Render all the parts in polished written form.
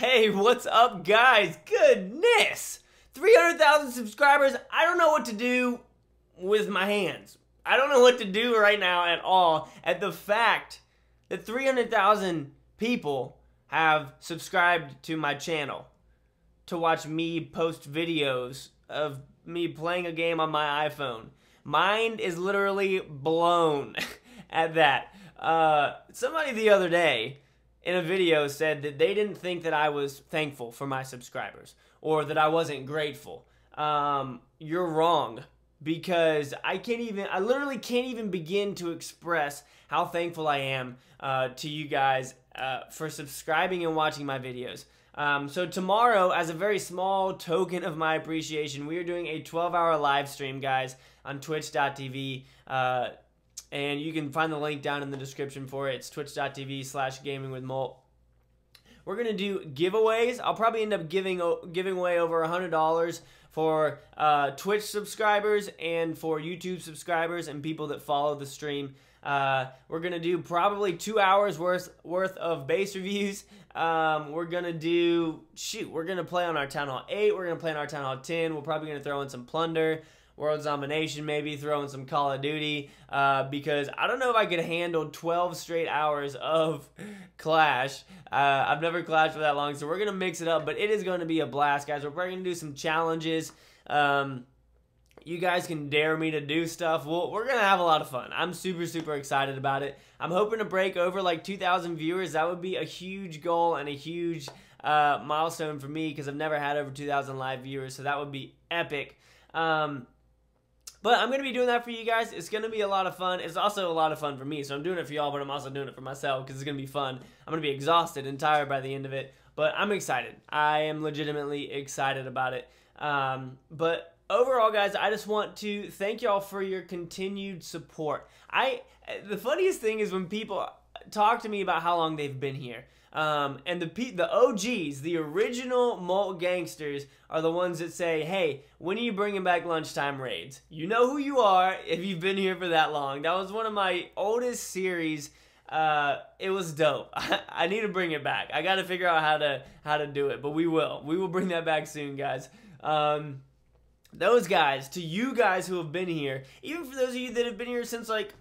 Hey, what's up, guys? Goodness! 300,000 subscribers. I don't know what to do with my hands. I don't know what to do right now at all at the fact that 300,000 people have subscribed to my channel to watch me post videos of me playing a game on my iPhone. Mind is literally blown at that. Somebody the other day in a video said that they didn't think that I was thankful for my subscribers or that I wasn't grateful. You're wrong, because I literally can't even begin to express how thankful I am to you guys for subscribing and watching my videos. So tomorrow, as a very small token of my appreciation, we are doing a 12-hour live stream, guys, on twitch.tv. And you can find the link down in the description for it. It's twitch.tv/gamingwithmolt. We're going to do giveaways. I'll probably end up giving away over $100 for Twitch subscribers and for YouTube subscribers and people that follow the stream. We're going to do probably 2 hours worth of base reviews. We're going to do, we're going to play on our Town Hall 8. We're going to play on our Town Hall 10. We're probably going to throw in some plunder. World Domination, maybe throwing some Call of Duty, because I don't know if I could handle 12 straight hours of Clash. I've never clashed for that long, so we're going to mix it up, but it is going to be a blast, guys. We're probably going to do some challenges. You guys can dare me to do stuff. Well, we're going to have a lot of fun. I'm super, super excited about it. I'm hoping to break over like 2,000 viewers. That would be a huge goal and a huge milestone for me, because I've never had over 2,000 live viewers, so that would be epic. But I'm going to be doing that for you guys. It's going to be a lot of fun. It's also a lot of fun for me. So I'm doing it for y'all, but I'm also doing it for myself because it's going to be fun. I'm going to be exhausted and tired by the end of it. But I'm excited. I am legitimately excited about it. But overall, guys, I just want to thank y'all for your continued support. The funniest thing is when people talk to me about how long they've been here. And the OGs, the original Malt Gangsters, are the ones that say, hey, when are you bringing back Lunchtime Raids? You know who you are if you've been here for that long. That was one of my oldest series. It was dope. I need to bring it back. I got to figure out how to do it, but we will. We will bring that back soon, guys. Those guys, to you guys who have been here, even for those of you that have been here since like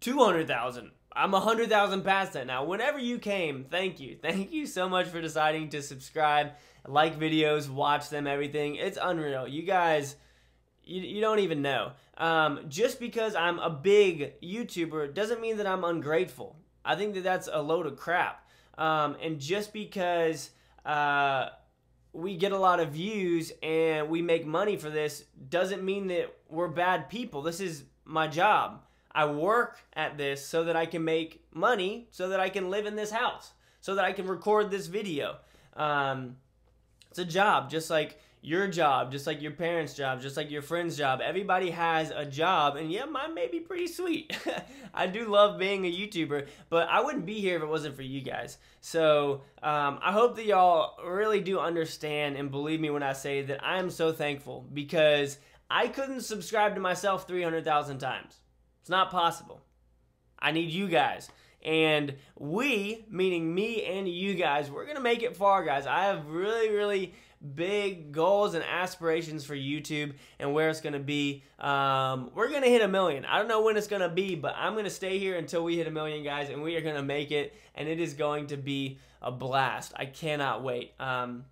200,000. I'm 100,000 past that now. Whenever you came, thank you. Thank you so much for deciding to subscribe, like videos, watch them, everything. It's unreal. You guys, you don't even know. Just because I'm a big YouTuber doesn't mean that I'm ungrateful. I think that that's a load of crap. And just because we get a lot of views and we make money for this doesn't mean that we're bad people. This is my job. I work at this so that I can make money, so that I can live in this house, so that I can record this video. It's a job, just like your job, just like your parents' job, just like your friend's job. Everybody has a job, and yeah, mine may be pretty sweet. I do love being a YouTuber, but I wouldn't be here if it wasn't for you guys. So I hope that y'all really do understand and believe me when I say that I am so thankful, because I couldn't subscribe to myself 300,000 times. It's not possible. I need you guys. And we, meaning me and you guys, we're going to make it far, guys. I have really, really big goals and aspirations for YouTube and where it's going to be. We're going to hit 1 million. I don't know when it's going to be, but I'm going to stay here until we hit 1 million, guys, and we are going to make it, and it is going to be a blast. I cannot wait. I'm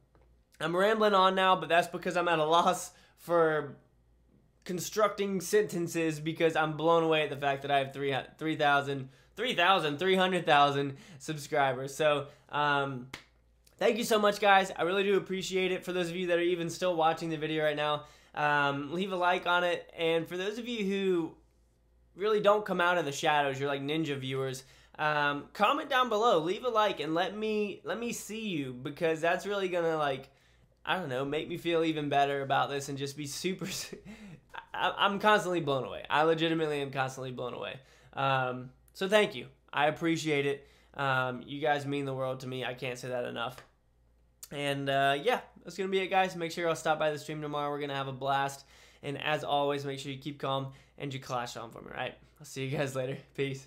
rambling on now, but that's because I'm at a loss for constructing sentences, because I'm blown away at the fact that I have 300,000 subscribers. So thank you so much, guys. I really do appreciate it. For those of you that are even still watching the video right now, leave a like on it. And for those of you who really don't come out of the shadows, you're like ninja viewers, comment down below, leave a like, and let me see you, because that's really gonna, like, I don't know, make me feel even better about this and just be super... I'm constantly blown away. I legitimately am constantly blown away. So thank you. I appreciate it. You guys mean the world to me. I can't say that enough. And yeah, that's going to be it, guys. Make sure y'all stop by the stream tomorrow. We're going to have a blast. And as always, make sure you keep calm and you clash on for me, right? I'll see you guys later. Peace.